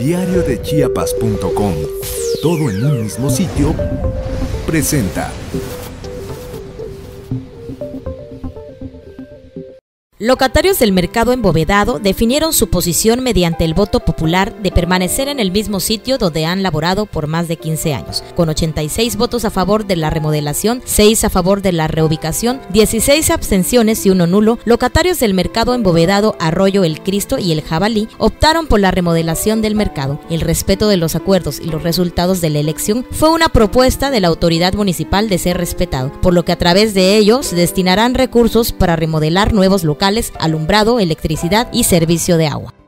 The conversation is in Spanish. Diario de Chiapas.com, todo en un mismo sitio, presenta. Locatarios del mercado embovedado definieron su posición mediante el voto popular de permanecer en el mismo sitio donde han laborado por más de 15 años, con 86 votos a favor de la remodelación, 6 a favor de la reubicación, 16 abstenciones y 1 nulo. Locatarios del mercado embovedado Arroyo El Cristo y El Jabalí optaron por la remodelación del mercado. El respeto de los acuerdos y los resultados de la elección fue una propuesta de la autoridad municipal de ser respetado, por lo que a través de ello se destinarán recursos para remodelar nuevos locales, alumbrado, electricidad y servicio de agua.